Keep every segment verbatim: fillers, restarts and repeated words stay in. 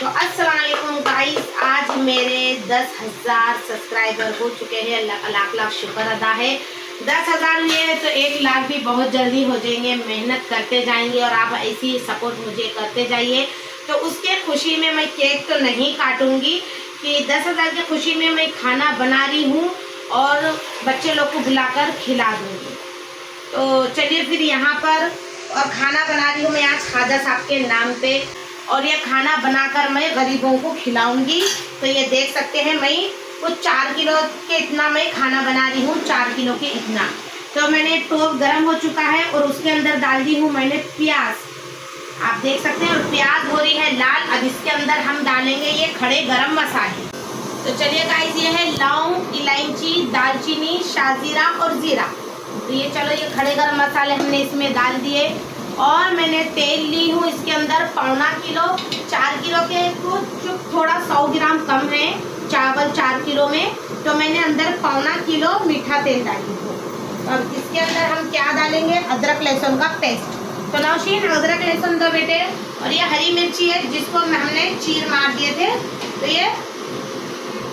तो अस्सलाम वालेकुम गाइस, आज मेरे दस हज़ार सब्सक्राइबर हो चुके हैं। अल्लाह का लाख लाख शुक्र अदा है। दस हज़ार हुए हैं तो एक लाख भी बहुत जल्दी हो जाएंगे। मेहनत करते जाएंगे और आप ऐसी सपोर्ट मुझे करते जाइए। तो उसके खुशी में मैं केक तो नहीं काटूंगी कि दस हज़ार की खुशी में मैं खाना बना रही हूँ और बच्चे लोग को बुलाकर खिला दूँगी। तो चलिए फिर यहाँ पर और खाना बना रही हूँ मैं आज ख्वाजा साहब के नाम पे, और ये खाना बनाकर मैं गरीबों को खिलाऊंगी। तो ये देख सकते हैं मैं वो चार किलो के इतना मैं खाना बना रही हूँ, चार किलो के इतना। तो मैंने टोप गर्म हो चुका है और उसके अंदर डाल दी हूँ मैंने प्याज, आप देख सकते हैं। और प्याज हो रही है लाल। अब इसके अंदर हम डालेंगे ये खड़े गर्म मसाले। तो चलिए गाइस, ये है लौंग, इलायची, दालचीनी, शाहजीरा और ज़ीरा। तो ये चलो ये खड़े गर्म मसाले हमने इसमें डाल दिए। और मैंने तेल ली हूँ इसके अंदर पौना किलो, चार किलो के तो थोड़ा सौ ग्राम कम है चावल चार किलो में, तो मैंने अंदर पौना किलो मीठा तेल डाली हूँ। और इसके अंदर हम क्या डालेंगे, अदरक लहसुन का पेस्ट। तो नौशीन अदरक लहसुन दो बेटे। और ये हरी मिर्ची है जिसको हमने चीर मार दिए थे, तो ये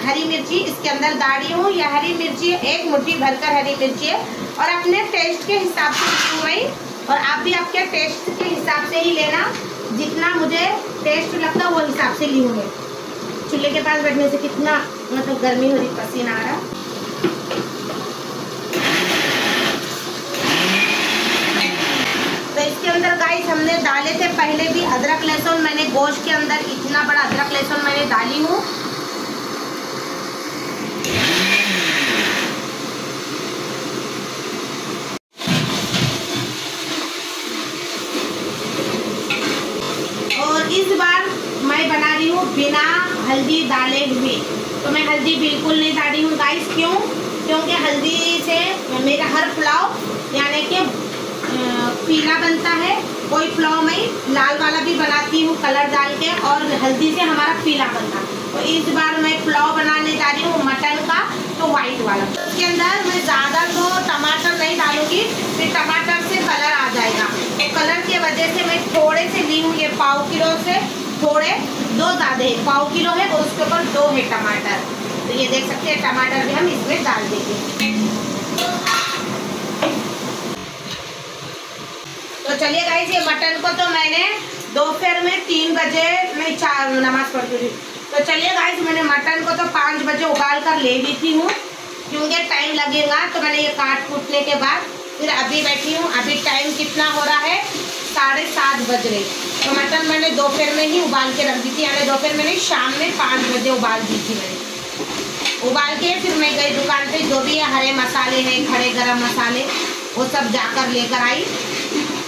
हरी मिर्ची इसके अंदर डाली हूँ। यह हरी मिर्ची एक मुट्ठी भरकर हरी मिर्ची है, और अपने टेस्ट के हिसाब से ली हूँ मैं, और आप भी आपके टेस्ट के हिसाब से ही लेना। जितना मुझे टेस्ट लगता है वो हिसाब से ली हूँ मैं। चूल्हे के पास बैठने से कितना मतलब गर्मी हो रही, पसीना आ रहा। तो इसके अंदर गाइस हमने डाले थे पहले भी अदरक लहसुन, मैंने गोश्त के अंदर इतना बड़ा अदरक लहसुन मैंने डाली हूँ। बिना हल्दी डाले हुए, तो मैं हल्दी बिल्कुल नहीं डाली हूँ गाइस। क्यों? क्योंकि हल्दी से मेरा हर पुलाव यानी कि पीला बनता है। कोई पुलाव मैं लाल वाला भी बनाती हूँ कलर डाल के, और हल्दी से हमारा पीला बनता है। तो इस बार मैं पुलाव बनाने जा रही हूँ मटन का, तो वाइट वाला। उसके अंदर मैं ज़्यादा तो टमाटर नहीं डालूँगी, फिर टमाटर से कलर आ जाएगा। तो कलर की वजह से मैं थोड़े से ली हूँ, ये पाव किलो से थोड़े दो ज़्यादा है, पाव किलो है और उसके ऊपर दो है टमाटर। तो ये देख सकते हैं टमाटर भी हम इसमें डाल देंगे। तो चलिए गाइस, ये मटन को तो मैंने दोपहर में तीन बजे मैं चार नमाज पढ़ती थी। तो चलिए गाइस, मैंने मटन को तो पाँच बजे उबाल कर ले लेती हूँ, क्योंकि टाइम लगेगा। तो मैंने ये काट कूटने के बाद फिर अभी बैठी हूँ। अभी टाइम कितना हो रहा है, साढ़े सात बज रहे। तो मटन मैंने दोपहर में ही उबाल के रख दी थी, यानी दोपहर में नहीं, शाम में पाँच बजे उबाल दी थी मैंने। उबाल के फिर मैं गई दुकान पे, जो भी हरे मसाले हैं, खड़े गरम मसाले, वो सब जाकर लेकर आई।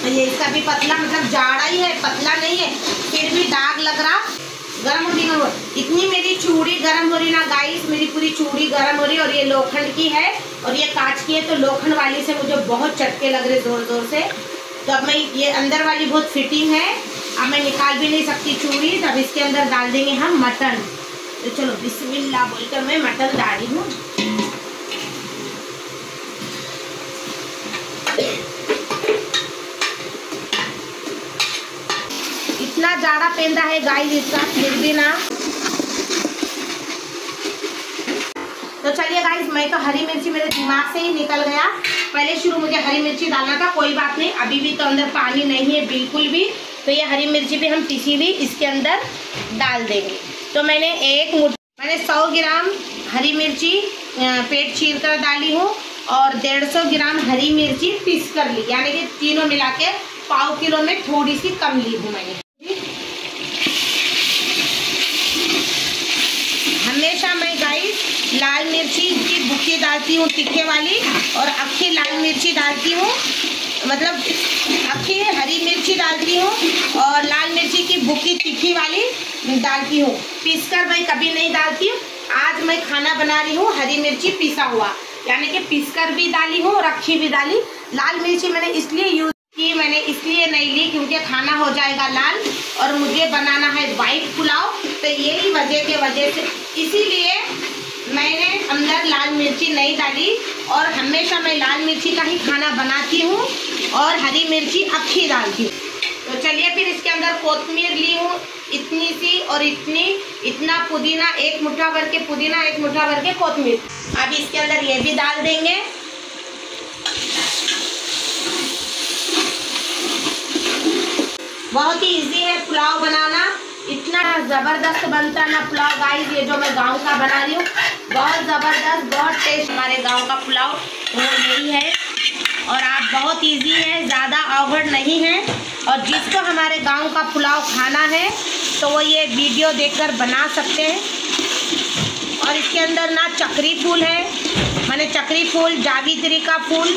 ये इसका भी पतला मतलब जाड़ा ही है, पतला नहीं है, फिर भी दाग लग रहा। गर्म हो रही ना, इतनी मेरी चूड़ी गर्म हो रही ना गाइस, मेरी पूरी चूड़ी गर्म हो रही। और ये लोखंड की है और ये कांच की है, तो लोखंड वाली से मुझे बहुत चटके लग रहे ज़ोर ज़ोर से। तो अब मैं ये अंदर वाली बहुत फिटिंग है, अब मैं निकाल भी नहीं सकती चूड़ी। तब इसके अंदर डाल देंगे हम मटन। तो चलो बिस्मिल्लाह बोलकर मैं मटन डाली हूँ। इतना ज़्यादा पेंदा है गाइस इसका, फिर भी ना। तो चलिए गाइस, मैं तो हरी मिर्ची मेरे दिमाग से ही निकल गया। पहले शुरू मुझे हरी मिर्ची डालना था, कोई बात नहीं। अभी भी तो अंदर पानी नहीं है बिल्कुल भी, तो ये हरी मिर्ची भी हम पिसी हुई इसके अंदर डाल देंगे। तो मैंने एक मैंने सौ ग्राम हरी मिर्ची पेट चीर कर डाली हूँ, और डेढ़ सौ ग्राम हरी मिर्ची पीस कर ली, यानी कि तीनों मिला के पाव किलो में थोड़ी सी कम ली हूँ मैंने। हमेशा मैं गाइस लाल मिर्ची की बुक्की डालती हूँ, तिक्के वाली, और अक्खी लाल मिर्ची डालती हूँ, मतलब अक्खी हरी मिर्ची डालती हूँ और लाल मिर्ची की बुक्की तिक्की वाली डालती हूँ। पीसकर मैं कभी नहीं डालती हूँ। आज मैं खाना बना रही हूँ हरी मिर्ची पीसा हुआ, यानी कि पीसकर भी डाली हूँ और अक्खी भी डाली। लाल मिर्ची मैंने इसलिए यूज की, मैंने इसलिए नहीं ली क्योंकि खाना हो जाएगा लाल और मुझे बनाना है वाइट पुलाव। तो यही वजह के वजह से इसीलिए मैंने अंदर लाल मिर्ची नहीं डाली। और हमेशा मैं लाल मिर्ची का ही खाना बनाती हूँ और हरी मिर्ची अक्खी डालती हूँ। तो चलिए फिर इसके अंदर कोतमीर ली हूँ, इतनी सी और इतनी इतना पुदीना, एक मुट्ठा भर के पुदीना, एक मुट्ठा भर के कोथमीर। अब इसके अंदर ये भी डाल देंगे। बहुत ही इजी है पुलाव बनाना, इतना ज़बरदस्त बनता है ना पुलाव गाइस, ये जो मैं गांव का बना रही हूँ, बहुत ज़बरदस्त, बहुत टेस्ट। हमारे गांव का पुलाव वो यही है और आप बहुत इजी है, ज़्यादा अवघड़ नहीं है। और जिसको हमारे गांव का पुलाव खाना है तो वो ये वीडियो देखकर बना सकते हैं। और इसके अंदर ना चक्री फूल है, मैंने चक्री फूल, जावित्री का फूल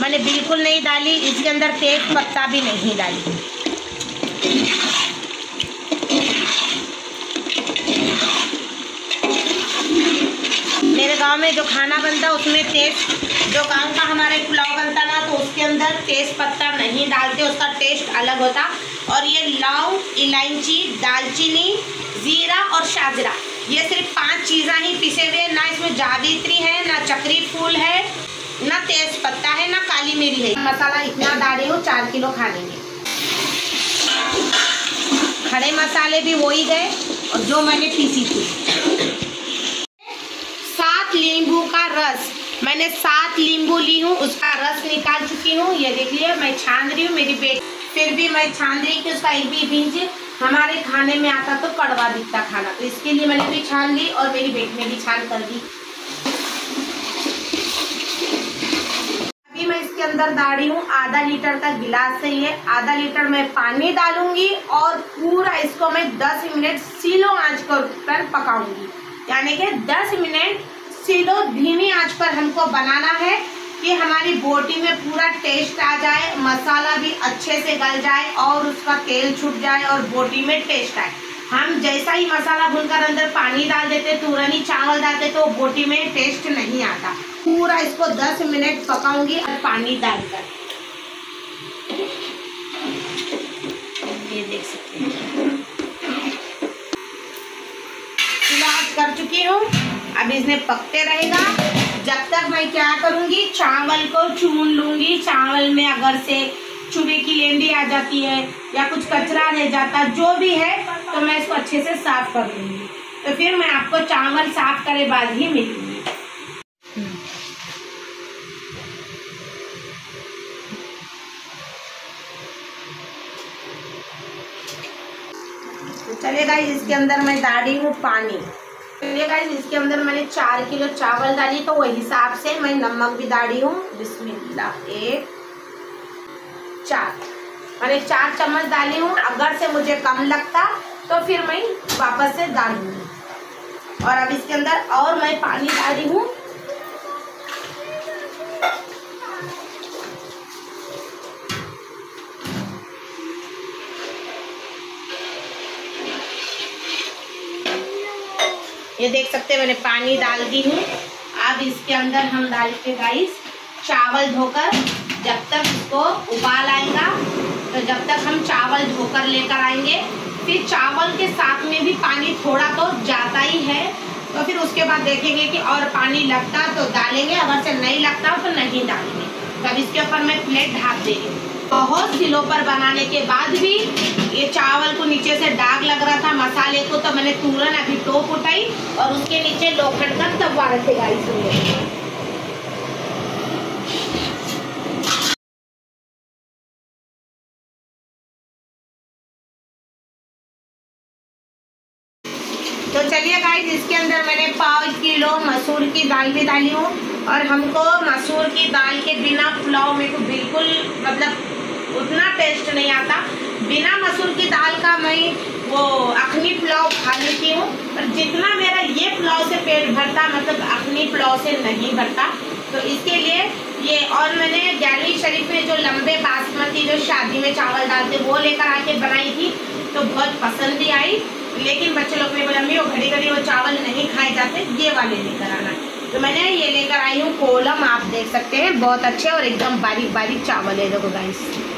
मैंने बिल्कुल नहीं डाली, इसके अंदर तेज पत्ता भी नहीं डाली। मेरे गांव में जो खाना बनता है उसमें तेज, जो गांव का हमारे पुलाव बनता ना तो उसके अंदर तेज पत्ता नहीं डालते, उसका टेस्ट अलग होता। और ये लौंग, इलायची, दालचीनी, जीरा और शाजरा, ये सिर्फ पांच चीज़ें ही पिसे हुए, ना इसमें जावित्री है, ना चक्री फूल है, ना तेज पत्ता है, ना काली मिर्च है। मसाला इतना डाली हो, चार किलो खा लेंगे। खड़े मसाले भी वही गए और जो मैंने पीसी थी। सात नींबू का रस, मैंने सात नींबू ली हूँ, उसका रस निकाल चुकी हूँ। ये देखिए मैं छान रही हूँ, मेरी बेटी फिर भी मैं छान रही कि उसका एक भी बीज हमारे खाने में आता तो कड़वा दिखता खाना, तो इसके लिए मैंने भी छान ली और मेरी बेटी ने भी छान कर दी। मैं इसके अंदर डाल रही हूँ आधा लीटर का गिलास है, ये आधा लीटर मैं पानी डालूंगी और पूरा इसको मैं दस मिनट सीलो आंच पर पकाऊंगी, यानी कि दस मिनट सीलो धीमी आंच पर हमको बनाना है कि हमारी बोटी में पूरा टेस्ट आ जाए, मसाला भी अच्छे से गल जाए और उसका तेल छूट जाए और बोटी में टेस्ट आए। हम जैसा ही मसाला भूनकर अंदर पानी डाल देते, तुरंत ही चावल डालते तो बोटी में टेस्ट नहीं आता। पूरा इसको दस मिनट पकाऊंगी और पानी डालकर, ये देख सकते हैं मिलावट कर चुकी हूँ। अब इसने पकते रहेगा जब तक मैं क्या करूँगी, चावल को चून लूँगी। चावल में अगर से चूहे की लेंडी आ जाती है या कुछ कचरा रह जाता जो भी है तो मैं इसको अच्छे से साफ कर लूँगी, तो फिर मैं आपको चावल साफ करे बाद ही मिलूँगी। तो चलेगा, इसके अंदर मैं डाली हूँ पानी। चलेगा, इसके अंदर मैंने चार किलो चावल डाली तो वही हिसाब से मैं नमक भी डाली हूँ। बिस्मिल्लाह, एक चार, मैंने चार चम्मच डाली हूँ। अगर से मुझे कम लगता तो फिर मैं वापस से डालूंगी। और अब इसके अंदर और मैं पानी डाली हूँ। ये देख सकते हैं मैंने पानी डाल दी हूँ। अब इसके अंदर हम डालते गाइस चावल धोकर, जब तक इसको उबाल आएगा तो जब तक हम चावल धोकर लेकर आएंगे, फिर चावल के साथ में भी पानी थोड़ा तो जाता ही है, तो फिर उसके बाद देखेंगे कि और पानी लगता तो डालेंगे, अगर से नहीं लगता तो नहीं डालेंगे। तब इसके ऊपर मैं प्लेट ढाँप देंगे। बहुत सिलों पर बनाने के बाद भी ये चावल को नीचे से दाग लग रहा था मसाले को, तो मैंने तुरंत अभी टोप उठाई और उसके नीचे लोखंड का तवा रखेगा। इसमें तो चलिए गाइस, इसके अंदर मैंने पाव किलो मसूर की दाल भी डाली हूँ। और हमको मसूर की दाल के बिना पुलाव में तो बिल्कुल मतलब उतना टेस्ट नहीं आता। बिना मसूर की दाल का मैं वो अखनी पुलाव खा लेती हूँ, पर जितना मेरा ये पुलाव से पेट भरता मतलब अखनी पुलाव से नहीं भरता, तो इसके लिए ये। और मैंने ग्यारहवीं शरीफ में जो लंबे बासमती जो शादी में चावल डालते वो लेकर आके बनाई थी, तो बहुत पसंद भी आई। लेकिन बच्चे लोग ने बोला मम्मी वो घड़ी घड़ी वो चावल नहीं खाए जाते, ये वाले लेकर आना, तो मैंने ये लेकर आई हूँ। कोलम आप देख सकते हैं, बहुत अच्छे और एकदम बारीक बारीक चावल है। देखो गाइस।